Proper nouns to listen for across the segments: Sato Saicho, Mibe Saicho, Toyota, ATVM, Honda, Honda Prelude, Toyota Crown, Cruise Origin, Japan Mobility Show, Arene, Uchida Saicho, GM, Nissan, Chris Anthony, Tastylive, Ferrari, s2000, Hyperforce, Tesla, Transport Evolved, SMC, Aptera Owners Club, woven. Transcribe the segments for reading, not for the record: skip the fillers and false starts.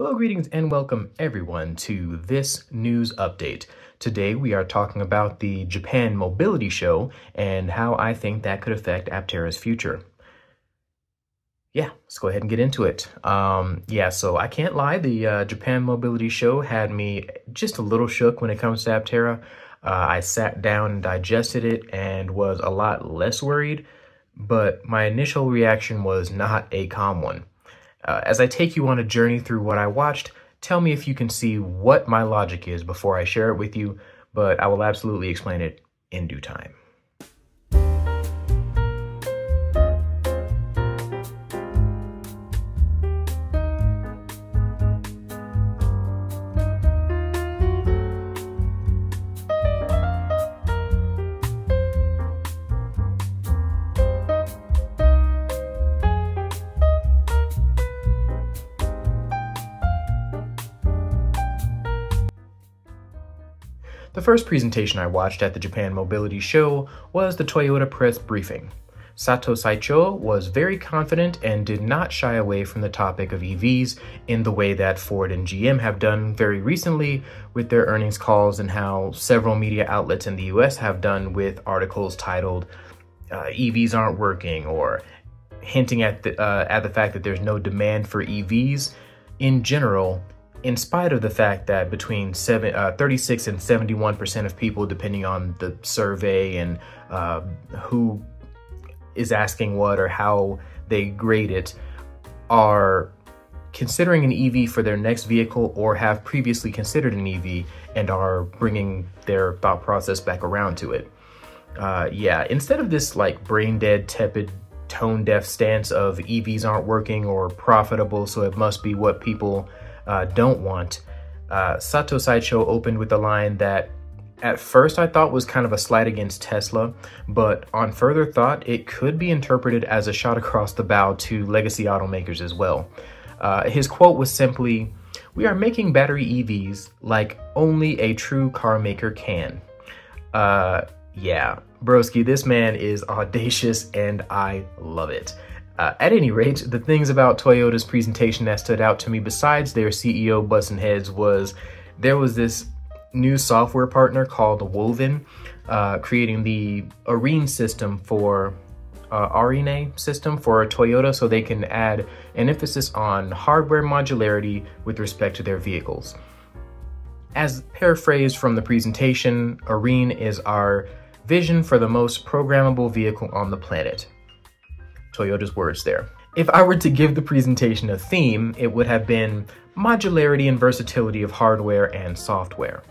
Hello, greetings, and welcome everyone to this news update. Today we are talking about the Japan Mobility Show and how I think that could affect Aptera's future. Yeah, let's go ahead and get into it. So I can't lie, the Japan Mobility Show had me just a little shook when it comes to Aptera. I sat down and digested it and was a lot less worried, but my initial reaction was not a calm one. As I take you on a journey through what I watched, tell me if you can see what my logic is before I share it with you, but I will absolutely explain it in due time. The first presentation I watched at the Japan Mobility Show was the Toyota press briefing. Sato Saicho was very confident and did not shy away from the topic of EVs in the way that Ford and GM have done very recently with their earnings calls, and how several media outlets in the US have done with articles titled EVs aren't working, or hinting at the fact that there's no demand for EVs in general, in spite of the fact that between 36 and 71% of people, depending on the survey and who is asking what or how they grade it, are considering an EV for their next vehicle or have previously considered an EV and are bringing their thought process back around to it. Instead of this like brain dead, tepid, tone deaf stance of EVs aren't working or profitable, so it must be what people don't want, Sato Saicho opened with a line that at first I thought was kind of a slight against Tesla, but on further thought, it could be interpreted as a shot across the bow to legacy automakers as well. His quote was simply, "We are making battery EVs like only a true car maker can." Broski, this man is audacious and I love it. At any rate, the things about Toyota's presentation that stood out to me besides their CEO busting heads was there was this new software partner called Woven creating the Arene system for Toyota so they can add an emphasis on hardware modularity with respect to their vehicles. As paraphrased from the presentation, Arene is our vision for the most programmable vehicle on the planet. Toyota's words there. If I were to give the presentation a theme, it would have been modularity and versatility of hardware and software.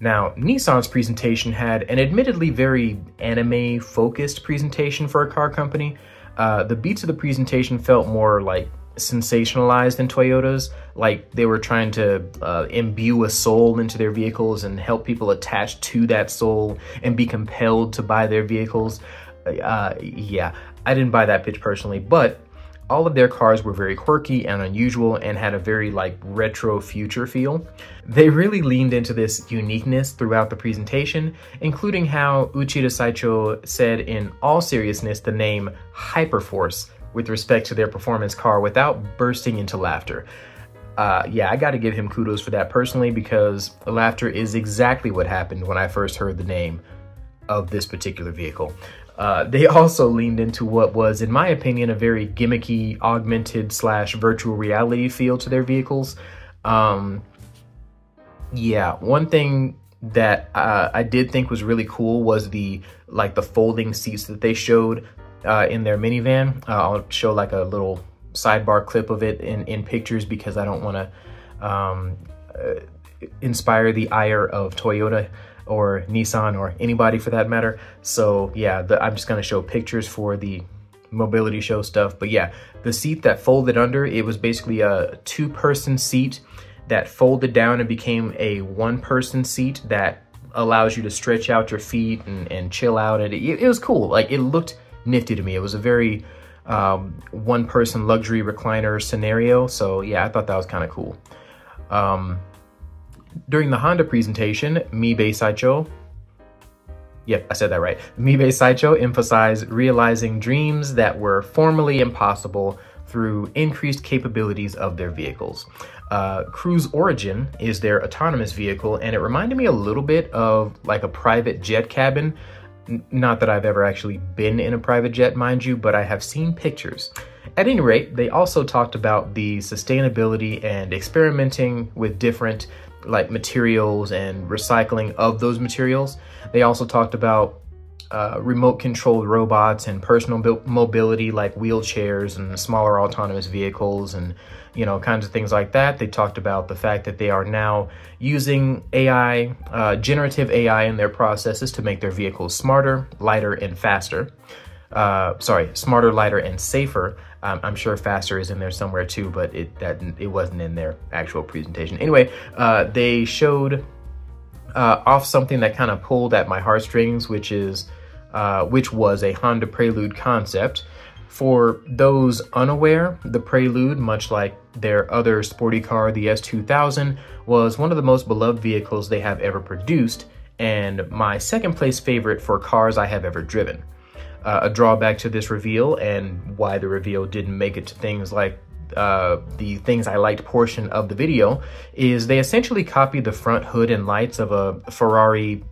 Now, Nissan's presentation had an admittedly very anime-focused presentation for a car company. The beats of the presentation felt more like sensationalized than Toyota's, like they were trying to imbue a soul into their vehicles and help people attach to that soul and be compelled to buy their vehicles. I didn't buy that pitch personally, but all of their cars were very quirky and unusual and had a very like retro future feel. They really leaned into this uniqueness throughout the presentation, including how Uchida Saicho said in all seriousness the name Hyperforce with respect to their performance car without bursting into laughter. I gotta give him kudos for that personally, because laughter is exactly what happened when I first heard the name of this particular vehicle. They also leaned into what was, in my opinion, a very gimmicky, augmented / virtual reality feel to their vehicles. One thing that I did think was really cool was the folding seats that they showed in their minivan. I'll show like a little sidebar clip of it in pictures, because I don't want to inspire the ire of Toyota or Nissan or anybody for that matter. So yeah, I'm just gonna show pictures for the Mobility Show stuff. But yeah, the seat that folded under, it was basically a two-person seat that folded down and became a one-person seat that allows you to stretch out your feet and chill out. And it was cool. Like, it looked nifty to me. It was a very one-person luxury recliner scenario. So yeah, I thought that was kind of cool. During the Honda presentation, Mibe Saicho, yep, I said that right, Mibe Saicho emphasized realizing dreams that were formerly impossible through increased capabilities of their vehicles. Cruise Origin is their autonomous vehicle, and it reminded me a little bit of like a private jet cabin. Not that I've ever actually been in a private jet, mind you, but I have seen pictures. At any rate, they also talked about the sustainability and experimenting with different like materials and recycling of those materials. They also talked about remote controlled robots and personal mobility like wheelchairs and smaller autonomous vehicles and, you know, kinds of things like that. They talked about the fact that they are now using AI, generative AI in their processes to make their vehicles smarter, lighter, and faster. Smarter, lighter, and safer. I'm sure faster is in there somewhere too, but it wasn't in their actual presentation. Anyway, they showed off something that kind of pulled at my heartstrings, which was a Honda Prelude concept. For those unaware, the Prelude, much like their other sporty car, the s2000, was one of the most beloved vehicles they have ever produced, and my second place favorite for cars I have ever driven. A drawback to this reveal, and why the reveal didn't make it to things like the things I liked portion of the video, is they essentially copied the front hood and lights of a Ferrari.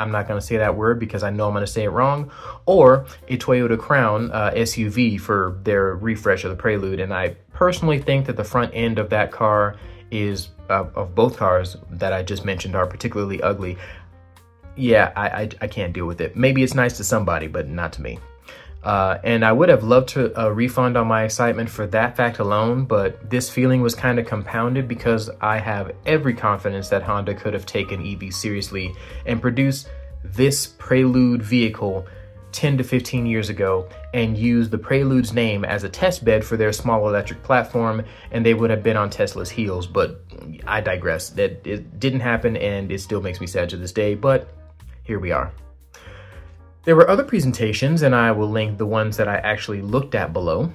I'm not going to say that word because I know I'm going to say it wrong, or a Toyota Crown SUV for their refresh of the Prelude. And I personally think that the front end of that car is, of both cars that I just mentioned, are particularly ugly. Yeah, I can't deal with it. Maybe it's nice to somebody, but not to me. And I would have loved to refund on my excitement for that fact alone, but this feeling was kind of compounded because I have every confidence that Honda could have taken EV seriously and produced this Prelude vehicle 10 to 15 years ago and used the Prelude's name as a test bed for their small electric platform, and they would have been on Tesla's heels. But I digress. That it didn't happen, and it still makes me sad to this day, but here we are. There were other presentations, and I will link the ones that I actually looked at below.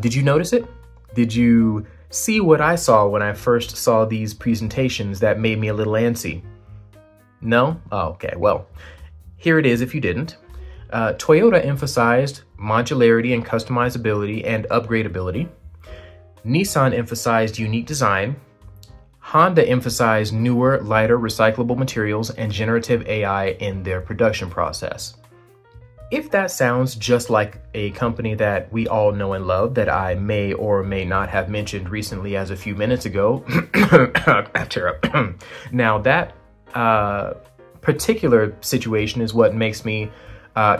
Did you notice it? Did you see what I saw when I first saw these presentations that made me a little antsy? No? Oh, okay, well, here it is if you didn't. Toyota emphasized modularity and customizability and upgradability. Nissan emphasized unique design. Honda emphasized newer, lighter, recyclable materials and generative AI in their production process. If that sounds just like a company that we all know and love that I may or may not have mentioned recently as a few minutes ago, now that particular situation is what makes me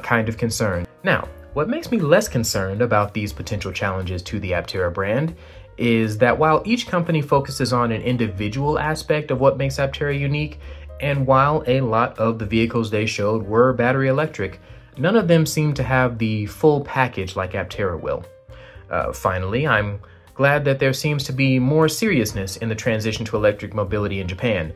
kind of concerned. Now, what makes me less concerned about these potential challenges to the Aptera brand is that while each company focuses on an individual aspect of what makes Aptera unique, and while a lot of the vehicles they showed were battery electric, none of them seem to have the full package like Aptera will. Finally, I'm glad that there seems to be more seriousness in the transition to electric mobility in Japan.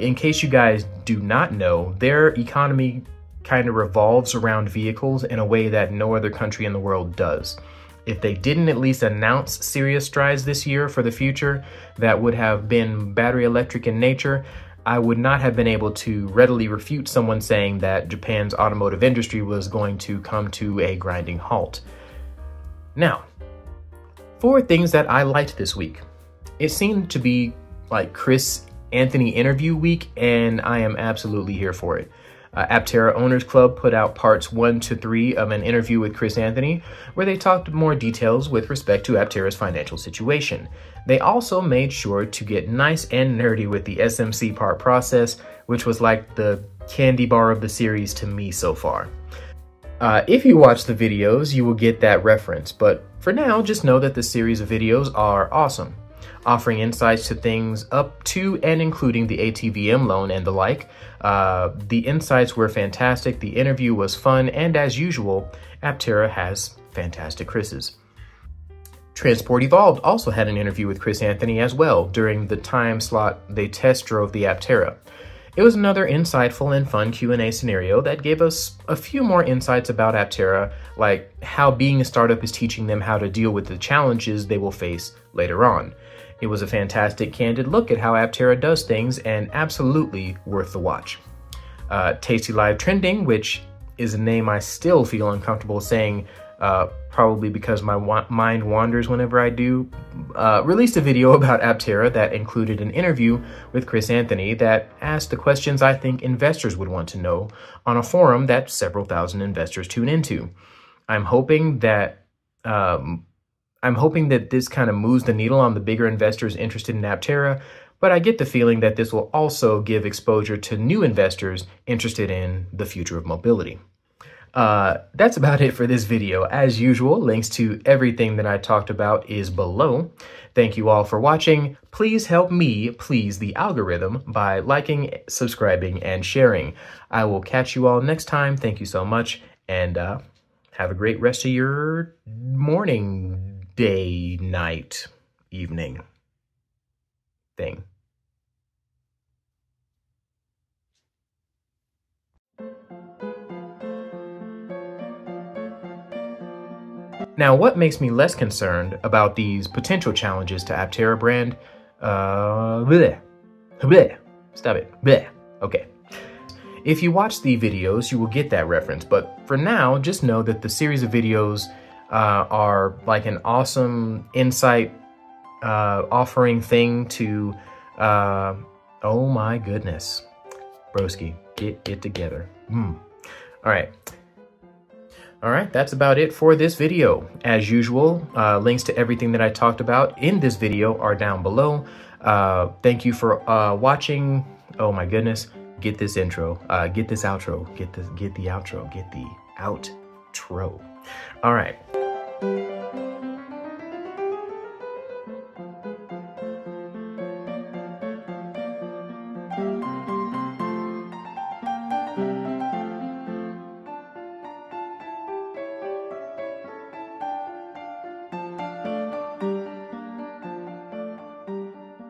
In case you guys do not know, their economy kind of revolves around vehicles in a way that no other country in the world does. If they didn't at least announce serious strides this year for the future that would have been battery electric in nature, I would not have been able to readily refute someone saying that Japan's automotive industry was going to come to a grinding halt. Now, four things that I liked this week. It seemed to be like Chris Anthony interview week, and I am absolutely here for it. Aptera Owners Club put out parts 1 to 3 of an interview with Chris Anthony, where they talked more details with respect to Aptera's financial situation. They also made sure to get nice and nerdy with the SMC part process, which was like the candy bar of the series to me so far. If you watch the videos, you will get that reference, but for now, just know that the series of videos are awesome, offering insights to things up to and including the ATVM loan and the like. The insights were fantastic, the interview was fun, and as usual, Aptera has fantastic Chris's. Transport Evolved also had an interview with Chris Anthony as well during the time slot they test drove the Aptera. It was another insightful and fun Q&A scenario that gave us a few more insights about Aptera, like how being a startup is teaching them how to deal with the challenges they will face later on. It was a fantastic, candid look at how Aptera does things, and absolutely worth the watch. Tastylive Trending, which is a name I still feel uncomfortable saying probably because my mind wanders whenever I do, released a video about Aptera that included an interview with Chris Anthony that asked the questions I think investors would want to know on a forum that several thousand investors tune into. I'm hoping that this kind of moves the needle on the bigger investors interested in Aptera, but I get the feeling that this will also give exposure to new investors interested in the future of mobility. That's about it for this video. As usual, links to everything that I talked about is below. Thank you all for watching. Please help me please the algorithm by liking, subscribing, and sharing. I will catch you all next time. Thank you so much, and have a great rest of your morning, day, night, evening thing. Now, what makes me less concerned about these potential challenges to Aptera brand? Bleh. Bleh. Stop it. Bleh. Okay. If you watch the videos, you will get that reference, but for now, just know that the series of videos are like an awesome insight offering thing to, oh my goodness, broski, get it together. All right. All right, that's about it for this video. As usual, links to everything that I talked about in this video are down below. Thank you for watching. Oh my goodness, get this intro, get this outro, get the outro, get the outro. All right.